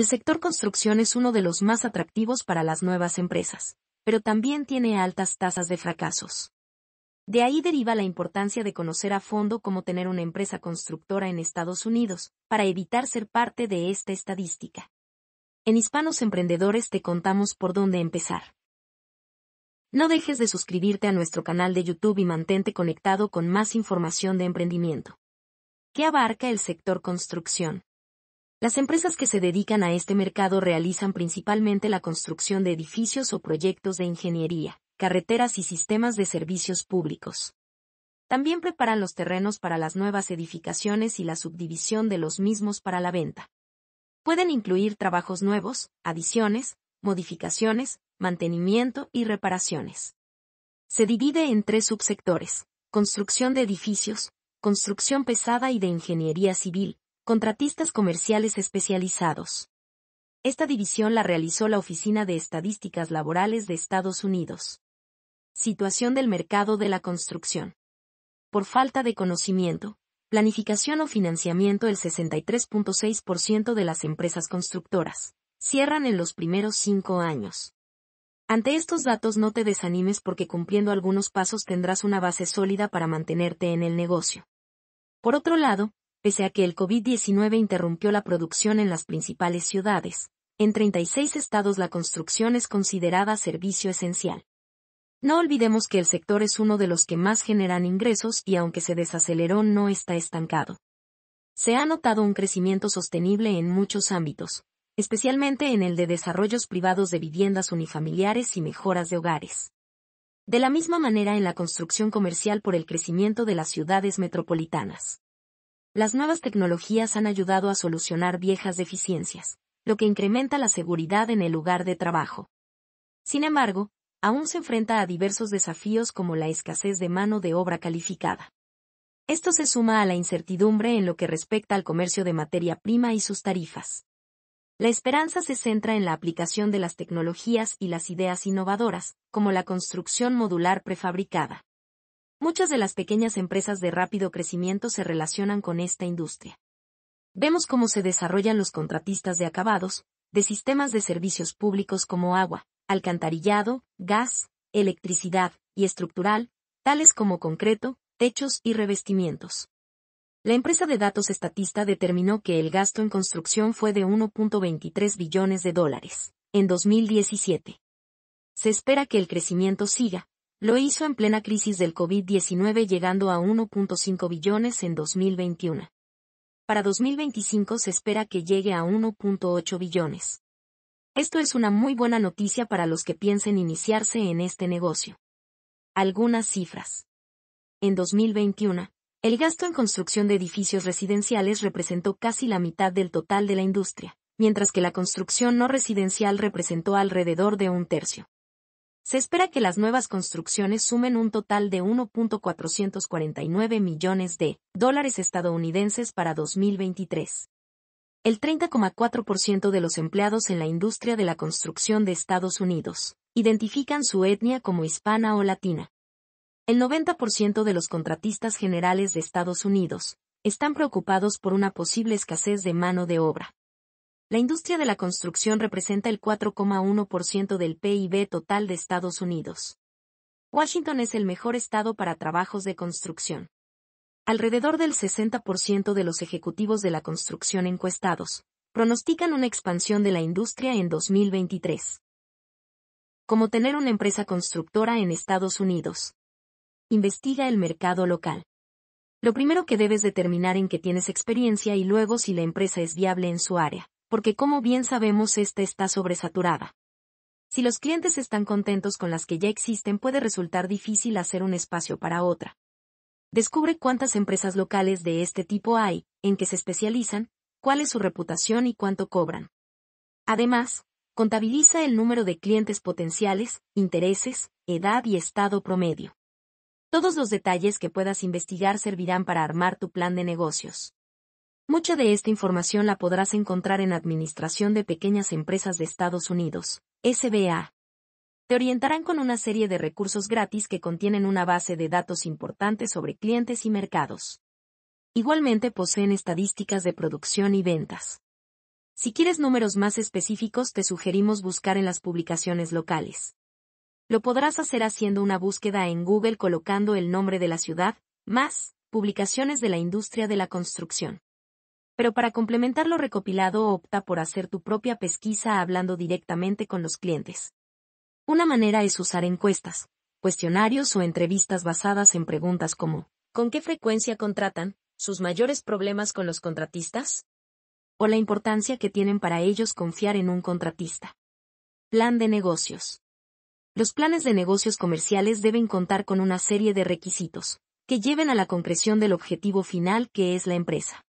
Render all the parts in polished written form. El sector construcción es uno de los más atractivos para las nuevas empresas, pero también tiene altas tasas de fracasos. De ahí deriva la importancia de conocer a fondo cómo tener una empresa constructora en Estados Unidos, para evitar ser parte de esta estadística. En Hispanos Emprendedores te contamos por dónde empezar. No dejes de suscribirte a nuestro canal de YouTube y mantente conectado con más información de emprendimiento. ¿Qué abarca el sector construcción? Las empresas que se dedican a este mercado realizan principalmente la construcción de edificios o proyectos de ingeniería, carreteras y sistemas de servicios públicos. También preparan los terrenos para las nuevas edificaciones y la subdivisión de los mismos para la venta. Pueden incluir trabajos nuevos, adiciones, modificaciones, mantenimiento y reparaciones. Se divide en tres subsectores: construcción de edificios, construcción pesada y de ingeniería civil, contratistas comerciales especializados. Esta división la realizó la Oficina de Estadísticas Laborales de Estados Unidos. Situación del mercado de la construcción. Por falta de conocimiento, planificación o financiamiento, el 63.6% de las empresas constructoras cierran en los primeros 5 años. Ante estos datos no te desanimes, porque cumpliendo algunos pasos tendrás una base sólida para mantenerte en el negocio. Por otro lado, pese a que el COVID-19 interrumpió la producción en las principales ciudades, en 36 estados la construcción es considerada servicio esencial. No olvidemos que el sector es uno de los que más generan ingresos y, aunque se desaceleró, no está estancado. Se ha notado un crecimiento sostenible en muchos ámbitos, especialmente en el de desarrollos privados de viviendas unifamiliares y mejoras de hogares. De la misma manera en la construcción comercial, por el crecimiento de las ciudades metropolitanas. Las nuevas tecnologías han ayudado a solucionar viejas deficiencias, lo que incrementa la seguridad en el lugar de trabajo. Sin embargo, aún se enfrenta a diversos desafíos como la escasez de mano de obra calificada. Esto se suma a la incertidumbre en lo que respecta al comercio de materia prima y sus tarifas. La esperanza se centra en la aplicación de las tecnologías y las ideas innovadoras, como la construcción modular prefabricada. Muchas de las pequeñas empresas de rápido crecimiento se relacionan con esta industria. Vemos cómo se desarrollan los contratistas de acabados, de sistemas de servicios públicos como agua, alcantarillado, gas, electricidad, y estructural, tales como concreto, techos y revestimientos. La empresa de datos Estatista determinó que el gasto en construcción fue de $1.23 billones en 2017. Se espera que el crecimiento siga. Lo hizo en plena crisis del COVID-19, llegando a 1.5 billones en 2021. Para 2025 se espera que llegue a 1.8 billones. Esto es una muy buena noticia para los que piensen iniciarse en este negocio. Algunas cifras. En 2021, el gasto en construcción de edificios residenciales representó casi la mitad del total de la industria, mientras que la construcción no residencial representó alrededor de 1/3. Se espera que las nuevas construcciones sumen un total de $1.449 millones estadounidenses para 2023. El 30.4% de los empleados en la industria de la construcción de Estados Unidos identifican su etnia como hispana o latina. El 90% de los contratistas generales de Estados Unidos están preocupados por una posible escasez de mano de obra. La industria de la construcción representa el 4.1% del PIB total de Estados Unidos. Washington es el mejor estado para trabajos de construcción. Alrededor del 60% de los ejecutivos de la construcción encuestados pronostican una expansión de la industria en 2023. ¿Cómo tener una empresa constructora en Estados Unidos? Investiga el mercado local. Lo primero que debes determinar en qué tienes experiencia y luego si la empresa es viable en su área, porque como bien sabemos esta está sobresaturada. Si los clientes están contentos con las que ya existen, puede resultar difícil hacer un espacio para otra. Descubre cuántas empresas locales de este tipo hay, en qué se especializan, cuál es su reputación y cuánto cobran. Además, contabiliza el número de clientes potenciales, intereses, edad y estado promedio. Todos los detalles que puedas investigar servirán para armar tu plan de negocios. Mucha de esta información la podrás encontrar en Administración de Pequeñas Empresas de Estados Unidos, SBA. Te orientarán con una serie de recursos gratis que contienen una base de datos importante sobre clientes y mercados. Igualmente poseen estadísticas de producción y ventas. Si quieres números más específicos, te sugerimos buscar en las publicaciones locales. Lo podrás hacer haciendo una búsqueda en Google colocando el nombre de la ciudad, más publicaciones de la industria de la construcción. Pero para complementar lo recopilado, opta por hacer tu propia pesquisa hablando directamente con los clientes. Una manera es usar encuestas, cuestionarios o entrevistas basadas en preguntas como ¿con qué frecuencia contratan?, ¿sus mayores problemas con los contratistas?, o la importancia que tienen para ellos confiar en un contratista. Plan de negocios. Los planes de negocios comerciales deben contar con una serie de requisitos que lleven a la concreción del objetivo final, que es la empresa.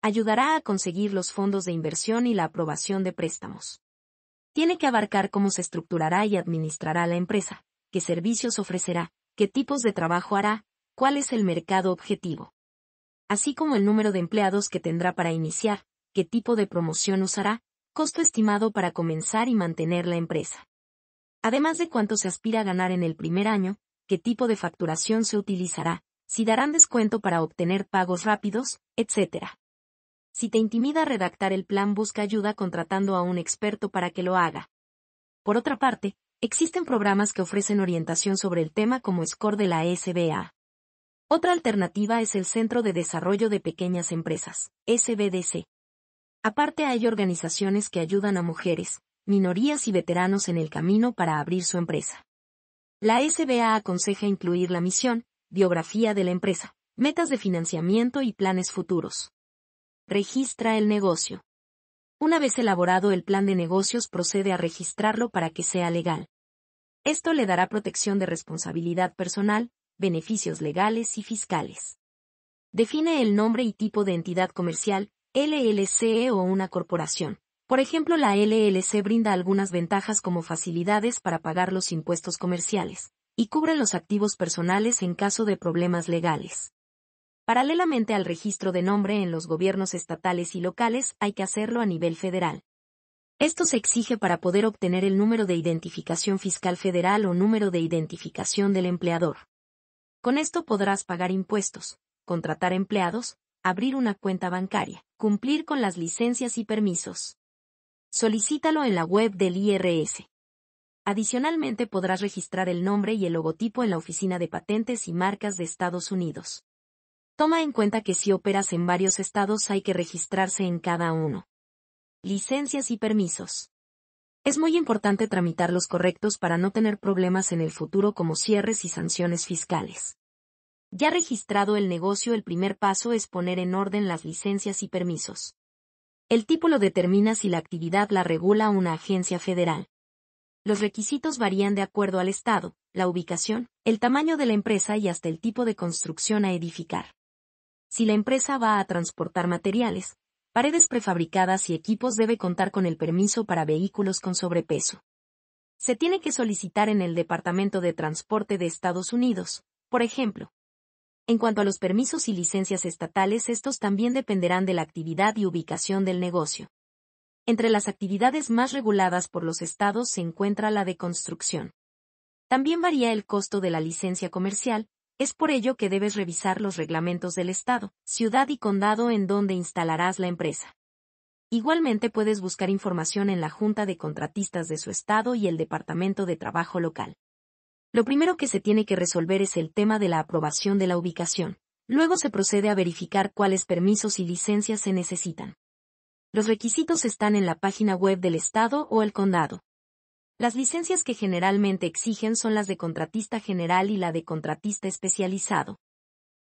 Ayudará a conseguir los fondos de inversión y la aprobación de préstamos. Tiene que abarcar cómo se estructurará y administrará la empresa, qué servicios ofrecerá, qué tipos de trabajo hará, cuál es el mercado objetivo, así como el número de empleados que tendrá para iniciar, qué tipo de promoción usará, costo estimado para comenzar y mantener la empresa. Además de cuánto se aspira a ganar en el primer año, qué tipo de facturación se utilizará, si darán descuento para obtener pagos rápidos, etc. Si te intimida redactar el plan, busca ayuda contratando a un experto para que lo haga. Por otra parte, existen programas que ofrecen orientación sobre el tema como SCORE de la SBA. Otra alternativa es el Centro de Desarrollo de Pequeñas Empresas, SBDC. Aparte, hay organizaciones que ayudan a mujeres, minorías y veteranos en el camino para abrir su empresa. La SBA aconseja incluir la misión, biografía de la empresa, metas de financiamiento y planes futuros. Registra el negocio. Una vez elaborado el plan de negocios, procede a registrarlo para que sea legal. Esto le dará protección de responsabilidad personal, beneficios legales y fiscales. Define el nombre y tipo de entidad comercial, LLC o una corporación. Por ejemplo, la LLC brinda algunas ventajas como facilidades para pagar los impuestos comerciales y cubre los activos personales en caso de problemas legales. Paralelamente al registro de nombre en los gobiernos estatales y locales, hay que hacerlo a nivel federal. Esto se exige para poder obtener el número de identificación fiscal federal o número de identificación del empleador. Con esto podrás pagar impuestos, contratar empleados, abrir una cuenta bancaria, cumplir con las licencias y permisos. Solicítalo en la web del IRS. Adicionalmente, podrás registrar el nombre y el logotipo en la Oficina de Patentes y Marcas de Estados Unidos. Toma en cuenta que si operas en varios estados, hay que registrarse en cada uno. Licencias y permisos. Es muy importante tramitar los correctos para no tener problemas en el futuro, como cierres y sanciones fiscales. Ya registrado el negocio, el primer paso es poner en orden las licencias y permisos. El tipo lo determina si la actividad la regula una agencia federal. Los requisitos varían de acuerdo al estado, la ubicación, el tamaño de la empresa y hasta el tipo de construcción a edificar. Si la empresa va a transportar materiales, paredes prefabricadas y equipos, debe contar con el permiso para vehículos con sobrepeso. Se tiene que solicitar en el Departamento de Transporte de Estados Unidos, por ejemplo. En cuanto a los permisos y licencias estatales, estos también dependerán de la actividad y ubicación del negocio. Entre las actividades más reguladas por los estados se encuentra la de construcción. También varía el costo de la licencia comercial, es por ello que debes revisar los reglamentos del estado, ciudad y condado en donde instalarás la empresa. Igualmente, puedes buscar información en la Junta de Contratistas de su estado y el Departamento de Trabajo Local. Lo primero que se tiene que resolver es el tema de la aprobación de la ubicación. Luego se procede a verificar cuáles permisos y licencias se necesitan. Los requisitos están en la página web del estado o el condado. Las licencias que generalmente exigen son las de contratista general y la de contratista especializado.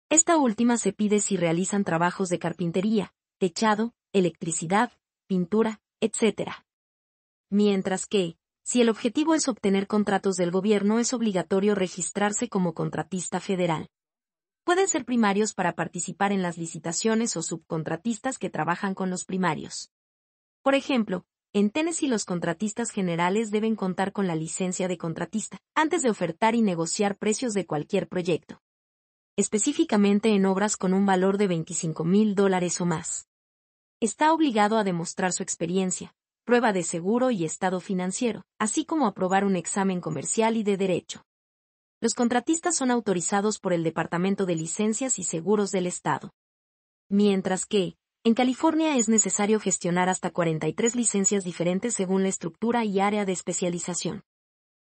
Esta última se pide si realizan trabajos de carpintería, techado, electricidad, pintura, etc. Mientras que, si el objetivo es obtener contratos del gobierno, es obligatorio registrarse como contratista federal. Pueden ser primarios para participar en las licitaciones o subcontratistas que trabajan con los primarios. Por ejemplo, en Tennessee los contratistas generales deben contar con la licencia de contratista antes de ofertar y negociar precios de cualquier proyecto, específicamente en obras con un valor de $25,000 o más. Está obligado a demostrar su experiencia, prueba de seguro y estado financiero, así como aprobar un examen comercial y de derecho. Los contratistas son autorizados por el Departamento de Licencias y Seguros del Estado. Mientras que, En California es necesario gestionar hasta 43 licencias diferentes según la estructura y área de especialización.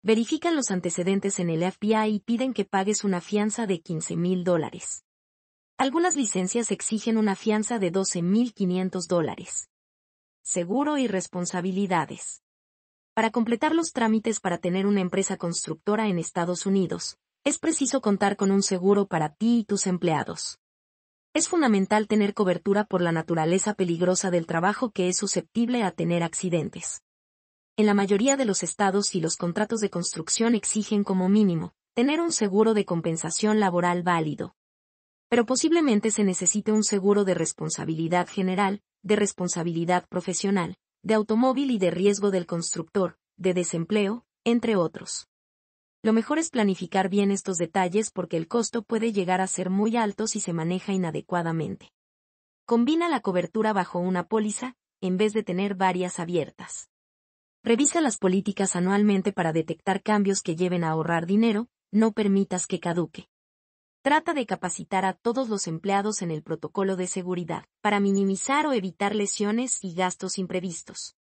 Verifican los antecedentes en el FBI y piden que pagues una fianza de $15,000. Algunas licencias exigen una fianza de $12,500. Seguro y responsabilidades. Para completar los trámites para tener una empresa constructora en Estados Unidos, es preciso contar con un seguro para ti y tus empleados. Es fundamental tener cobertura por la naturaleza peligrosa del trabajo que es susceptible a tener accidentes. En la mayoría de los estados y los contratos de construcción exigen como mínimo tener un seguro de compensación laboral válido. Pero posiblemente se necesite un seguro de responsabilidad general, de responsabilidad profesional, de automóvil y de riesgo del constructor, de desempleo, entre otros. Lo mejor es planificar bien estos detalles porque el costo puede llegar a ser muy alto si se maneja inadecuadamente. Combina la cobertura bajo una póliza, en vez de tener varias abiertas. Revisa las políticas anualmente para detectar cambios que lleven a ahorrar dinero, no permitas que caduque. Trata de capacitar a todos los empleados en el protocolo de seguridad, para minimizar o evitar lesiones y gastos imprevistos.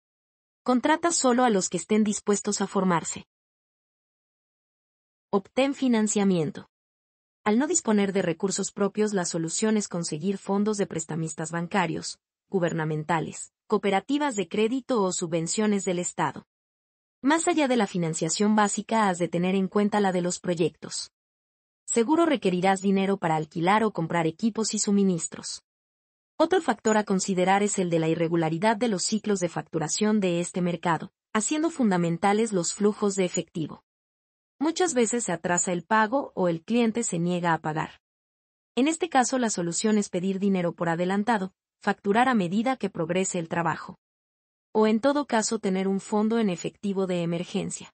Contrata solo a los que estén dispuestos a formarse. Obtén financiamiento. Al no disponer de recursos propios, la solución es conseguir fondos de prestamistas bancarios, gubernamentales, cooperativas de crédito o subvenciones del Estado. Más allá de la financiación básica, has de tener en cuenta la de los proyectos. Seguro requerirás dinero para alquilar o comprar equipos y suministros. Otro factor a considerar es el de la irregularidad de los ciclos de facturación de este mercado, haciendo fundamentales los flujos de efectivo. Muchas veces se atrasa el pago o el cliente se niega a pagar. En este caso, la solución es pedir dinero por adelantado, facturar a medida que progrese el trabajo. O en todo caso, tener un fondo en efectivo de emergencia.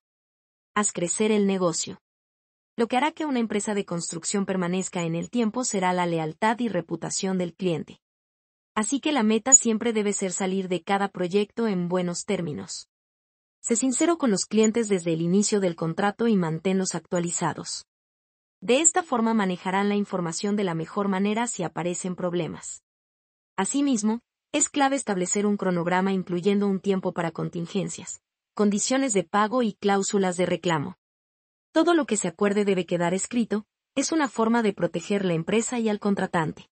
Haz crecer el negocio. Lo que hará que una empresa de construcción permanezca en el tiempo será la lealtad y reputación del cliente. Así que la meta siempre debe ser salir de cada proyecto en buenos términos. Sé sincero con los clientes desde el inicio del contrato y manténlos actualizados. De esta forma manejarán la información de la mejor manera si aparecen problemas. Asimismo, es clave establecer un cronograma incluyendo un tiempo para contingencias, condiciones de pago y cláusulas de reclamo. Todo lo que se acuerde debe quedar escrito, es una forma de proteger la empresa y al contratante.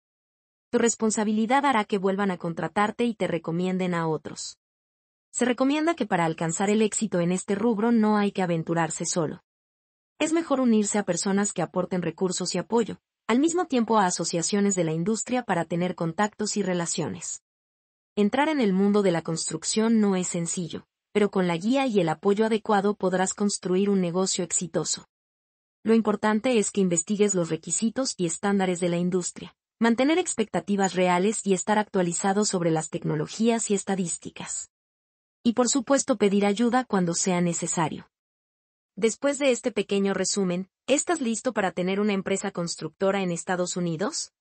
Tu responsabilidad hará que vuelvan a contratarte y te recomienden a otros. Se recomienda que para alcanzar el éxito en este rubro no hay que aventurarse solo. Es mejor unirse a personas que aporten recursos y apoyo, al mismo tiempo a asociaciones de la industria para tener contactos y relaciones. Entrar en el mundo de la construcción no es sencillo, pero con la guía y el apoyo adecuado podrás construir un negocio exitoso. Lo importante es que investigues los requisitos y estándares de la industria, mantener expectativas reales y estar actualizado sobre las tecnologías y estadísticas. Y por supuesto pedir ayuda cuando sea necesario. Después de este pequeño resumen, ¿estás listo para tener una empresa constructora en Estados Unidos?